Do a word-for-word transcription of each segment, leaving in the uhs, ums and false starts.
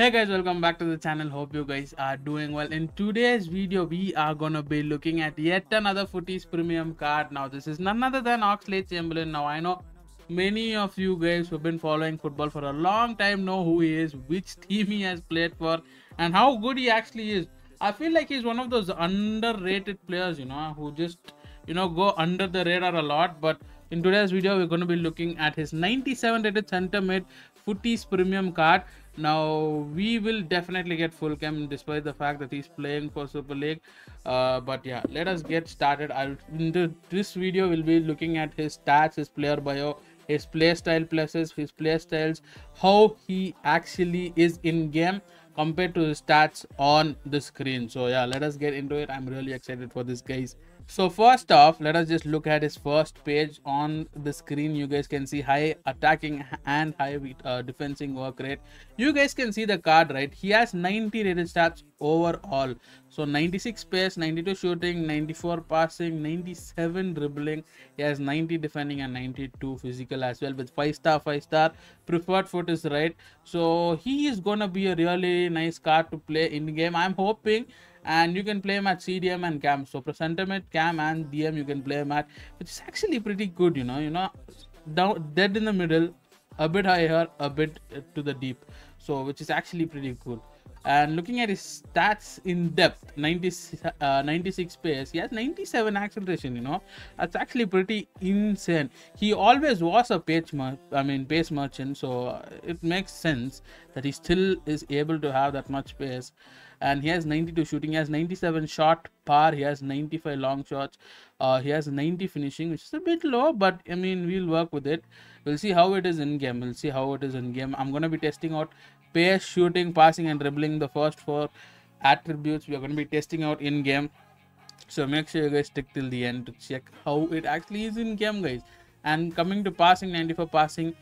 Hey guys, welcome back to the channel. Hope you guys are doing well. In today's video, we are gonna be looking at yet another Footies premium card. Now this is none other than Oxlade-Chamberlain. Now I know many of you guys who have been following football for a long time know who he is, which team he has played for, and how good he actually is. I feel like he's one of those underrated players, you know, who just, you know, go under the radar a lot. But in today's video, we're going to be looking at his ninety-seven rated center mid Footies premium card. Now we will definitely get full cam despite the fact that he's playing for Super League, uh, but yeah, let us get started. I'll in this video we'll be looking at his stats, his player bio, his play style pluses, his play styles, how he actually is in game compared to his stats on the screen. So yeah, let us get into it. I'm really excited for this, guys. So first off, let us just look at his first page on the screen. You guys can see high attacking and high uh, defensing work rate. You guys can see the card, right? He has ninety rated stats overall. So ninety-six pace, ninety-two shooting, ninety-four passing, ninety-seven dribbling. He has ninety defending and ninety-two physical as well, with five star, five star. Preferred foot is right. So he is gonna be a really nice card to play in game, I'm hoping. And you can play him at C D M and cam. So for center mid, cam and D M you can play him at, which is actually pretty good, you know, you know, down dead in the middle, a bit higher, a bit to the deep. So which is actually pretty good. And looking at his stats in depth, ninety-six pace, he has ninety-seven acceleration, you know, that's actually pretty insane. He always was a pace I mean pace merchant, so it makes sense that he still is able to have that much pace. And he has ninety-two shooting, he has ninety-seven shot par, he has ninety-five long shots, uh, he has ninety finishing, which is a bit low, but I mean we'll work with it. We'll see how it is in game. We'll see how it is in game. I'm gonna be testing out pace, shooting, passing, and dribbling, the first four attributes we are gonna be testing out in game. So make sure you guys stick till the end to check how it actually is in game, guys. And coming to passing, ninety-four passing.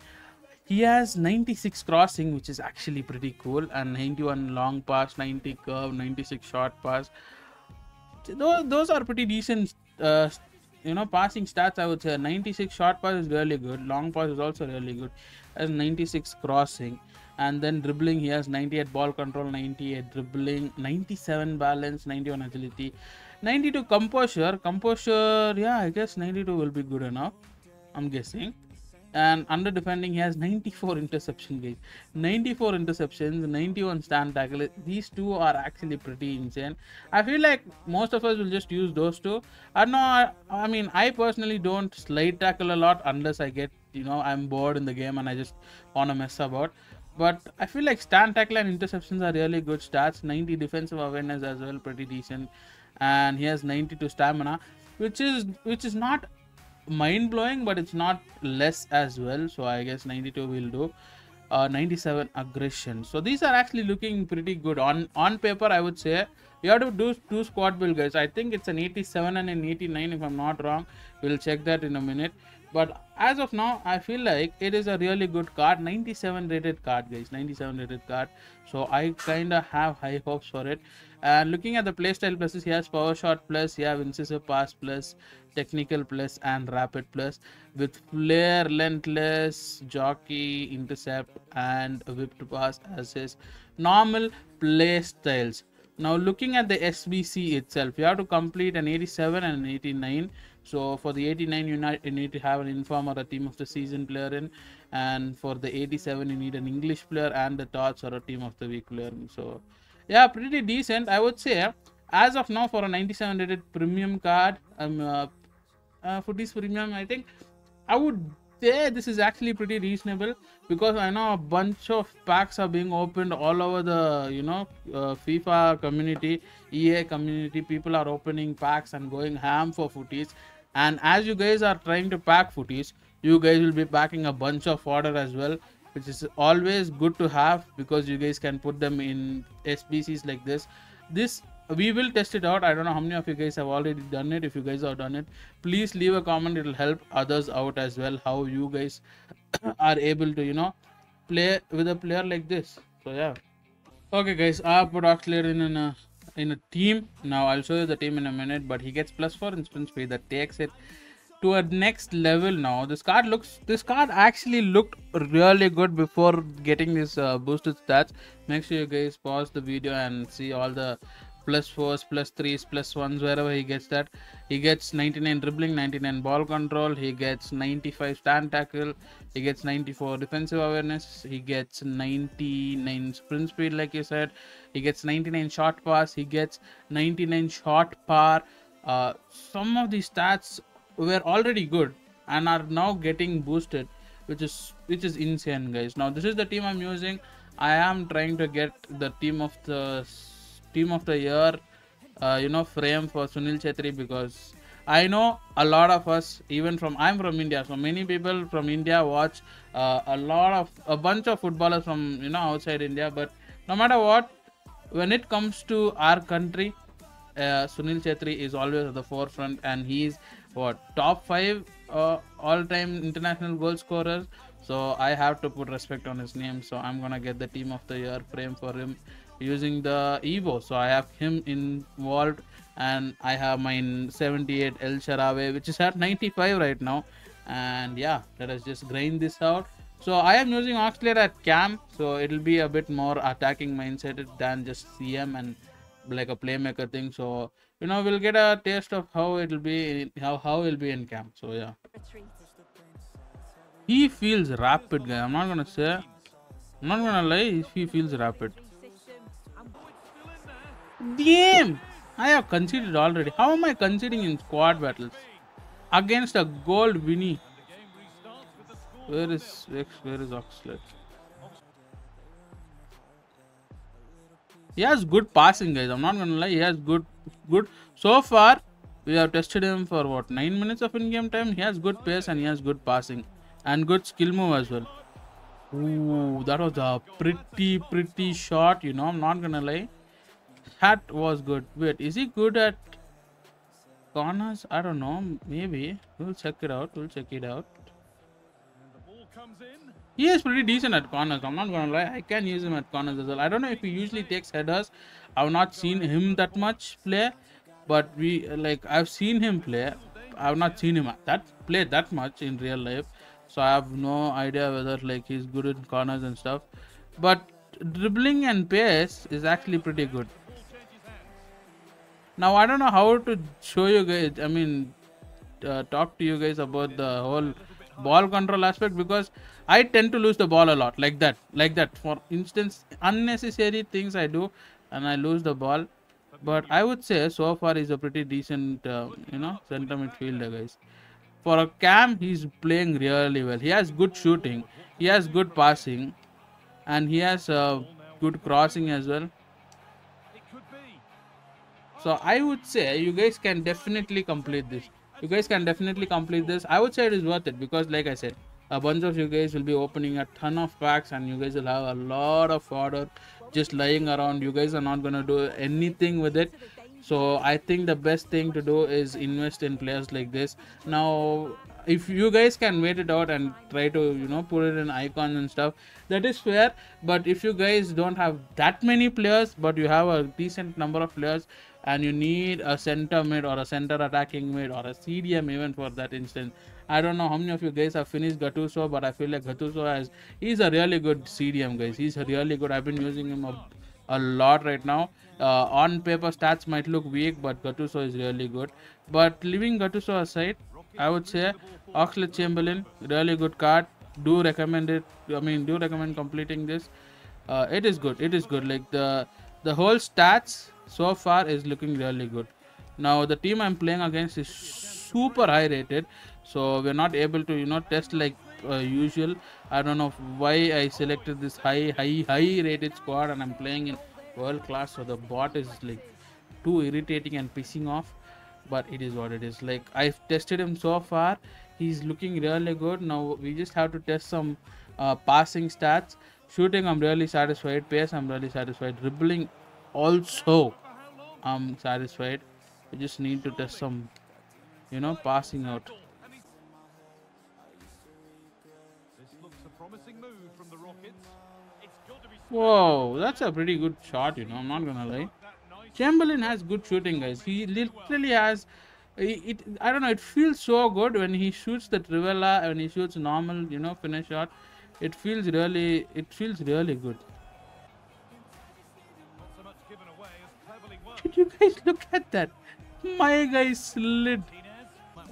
He has ninety-six crossing, which is actually pretty cool, and ninety-one long pass, ninety curve, ninety-six short pass. Those, those are pretty decent, uh, you know, passing stats, I would say. ninety-six short pass is really good. Long pass is also really good. As ninety-six crossing, and then dribbling, he has ninety-eight ball control, ninety-eight dribbling, ninety-seven balance, ninety-one agility, ninety-two composure. Composure, yeah, I guess ninety-two will be good enough, I'm guessing. And under defending, he has ninety-four interception, guys. ninety-four interceptions, ninety-one stand tackle. These two are actually pretty insane. I feel like most of us will just use those two. I know, I, I mean, I personally don't slide tackle a lot unless I get, you know, I'm bored in the game and I just want to mess about. But I feel like stand tackle and interceptions are really good stats. ninety defensive awareness as well, pretty decent. And he has ninety-two stamina, which is which is not mind-blowing, but it's not less as well, so I guess ninety-two will do. uh, ninety-seven aggression. So these are actually looking pretty good on on paper, I would say. You have to do two squad build, guys. I think it's an eighty-seven and an eighty-nine, if I'm not wrong. We'll check that in a minute, but as of now I feel like it is a really good card. ninety-seven rated card, guys. ninety-seven rated card, so I kind of have high hopes for it. And looking at the playstyle pluses, he has power shot plus, he has incisive pass plus, technical plus, and rapid plus, with flair, relentless, jockey, intercept, and whipped pass as his normal play styles. Now looking at the S B C itself, you have to complete an eighty-seven and an eighty-nine. So for the eighty-nine, you need to have an inform or a team of the season player in, and for the eighty-seven, you need an English player and the T O T S or a team of the week player in. So yeah, pretty decent, I would say. As of now, for a ninety-seven rated premium card, um, uh, uh, Footies premium, I think I would say this is actually pretty reasonable, because I know a bunch of packs are being opened all over the, you know, uh, FIFA community, E A community. People are opening packs and going ham for Footies. And as you guys are trying to pack Footies, you guys will be packing a bunch of fodder as well, which is always good to have, because you guys can put them in S B Cs like this. This we will test it out. I don't know how many of you guys have already done it. If you guys have done it, please leave a comment. It will help others out as well, how you guys are able to, you know, play with a player like this. So yeah, okay guys, I put Oxlade in in a, in a team. Now I'll show you the team in a minute, but he gets plus four in sprint speed. That takes it to a next level now. This card looks, this card actually looked really good before getting this uh, boosted stats. Make sure you guys pause the video and see all the plus fours, plus threes, plus ones wherever he gets that. He gets ninety-nine dribbling, ninety-nine ball control, he gets ninety-five stand tackle, he gets ninety-four defensive awareness, he gets ninety-nine sprint speed like you said, he gets ninety-nine shot pass, he gets ninety-nine shot par. Uh, some of these stats were already good and are now getting boosted, which is which is insane, guys. Now this is the team I'm using. I am trying to get the team of the team of the year, uh, you know, frame for Sunil Chetri, because I know a lot of us, even from I'm from India, so many people from India watch uh, a lot of a bunch of footballers from, you know, outside India. But no matter what, when it comes to our country, Uh, Sunil Chetri is always at the forefront, and he is what top five uh, all-time international goal scorers. So I have to put respect on his name. So I'm gonna get the team of the year frame for him using the Evo. So I have him involved, and I have my seventy-eight El Sharawy, which is at ninety-five right now. And yeah, let us just grind this out. So I am using Oxlade at cam, so it'll be a bit more attacking mindset than just C M and like a playmaker thing. So you know, we'll get a taste of how it'll be in, how how it'll be in camp. So yeah, he feels rapid, guy. I'm not gonna say, I'm not gonna lie, he feels rapid. Damn, I have conceded already. How am I conceding in squad battles against a gold Winnie? Where is where is Oxlade? He has good passing, guys. I'm not gonna lie. He has good, good. So far, we have tested him for what nine minutes of in-game time. He has good pace and he has good passing, and good skill move as well. Ooh, that was a pretty, pretty shot. You know, I'm not gonna lie. That was good. Wait, is he good at corners? I don't know. Maybe we'll check it out. We'll check it out. He is pretty decent at corners. I'm not gonna lie. I can use him at corners as well. I don't know if he usually takes headers. I've not seen him that much play, but we like I've seen him play. I've not seen him that play that much in real life, so I have no idea whether like he's good in corners and stuff. But dribbling and pace is actually pretty good. Now I don't know how to show you guys. I mean, uh, talk to you guys about the whole ball control aspect, because I tend to lose the ball a lot like that like that for instance, unnecessary things I do and I lose the ball. But I would say so far he's a pretty decent uh, you know center midfielder, guys. For a cam, he's playing really well. He has good shooting, he has good passing, and he has uh, good crossing as well. So I would say you guys can definitely complete this. You guys can definitely complete this. I would say it is worth it, because like I said, a bunch of you guys will be opening a ton of packs and you guys will have a lot of order just lying around. You guys are not going to do anything with it. So I think the best thing to do is invest in players like this. Now, if you guys can wait it out and try to, you know, put it in icons and stuff, that is fair. But if you guys don't have that many players, but you have a decent number of players, and you need a center mid or a center attacking mid or a C D M even for that instance. I don't know how many of you guys have finished Gattuso, but I feel like Gattuso has, he's a really good C D M, guys. He's a really good. I've been using him a, a lot right now. Uh, on paper, stats might look weak, but Gattuso is really good. But leaving Gattuso aside, I would say Oxlade-Chamberlain, really good card. Do recommend it. I mean, do recommend completing this. Uh, it is good. It is good. Like the the whole stats so far is looking really good. Now the team I'm playing against is super high rated, so we're not able to, you know, test like uh, usual. I don't know why I selected this high high high rated squad and I'm playing in world class, so the bot is like too irritating and pissing off, but it is what it is. Like, I've tested him so far, he's looking really good. Now we just have to test some uh, passing stats. Shooting, I'm really satisfied. Pace, I'm really satisfied. Dribbling also, I'm satisfied. We just need to test some, you know, passing out. Whoa, that's a pretty good shot, you know, I'm not gonna lie. Chamberlain has good shooting, guys. He literally has It, it I don't know, it feels so good when he shoots that Rivella, when he shoots normal, you know, finish shot. It feels really, it feels really good. Did you guys look at that? My guy slid.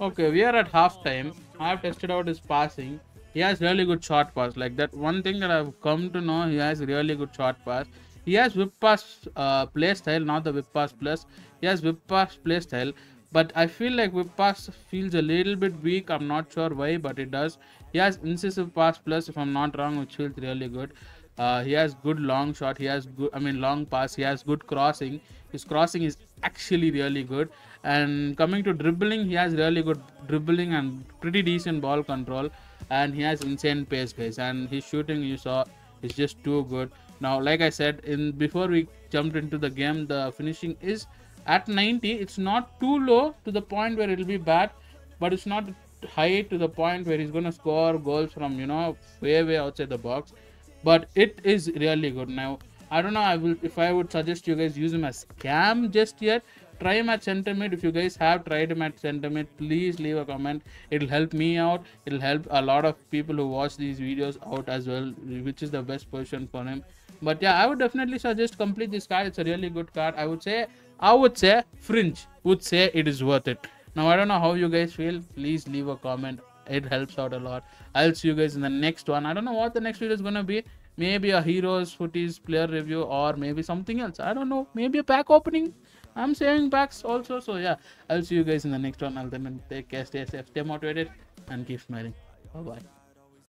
Okay, we are at half time. I have tested out his passing. He has really good short pass. Like that one thing that I've come to know, he has really good short pass. He has whip pass uh, play style, not the whip pass plus. He has whip pass play style. But I feel like whip pass feels a little bit weak. I'm not sure why, but it does. He has incisive pass plus, if I'm not wrong, which feels really good. Uh, he has good long shot. He has good, I mean, long pass. He has good crossing. His crossing is actually really good. And coming to dribbling, he has really good dribbling and pretty decent ball control. And he has insane pace, guys. And his shooting, you saw, is just too good. Now, like I said, in before we jumped into the game, the finishing is at ninety. It's not too low to the point where it'll be bad, but it's not high to the point where he's gonna score goals from, you know, way way outside the box. But it is really good. Now, I don't know, I will, if I would suggest you guys use him as cam just yet. Try him at centre mid. If you guys have tried him at centre mid, please leave a comment. It'll help me out. It'll help a lot of people who watch these videos out as well, which is the best position for him. But yeah, I would definitely suggest complete this card. It's a really good card. I would say, I would say Fringe would say it is worth it. Now, I don't know how you guys feel. Please leave a comment. It helps out a lot. I'll see you guys in the next one. I don't know what the next video is gonna be. Maybe a Heroes, Footies, player review, or maybe something else. I don't know. Maybe a pack opening. I'm saving packs also. So yeah, I'll see you guys in the next one. I'll then take care, stay safe, stay motivated, and keep smiling. Bye bye.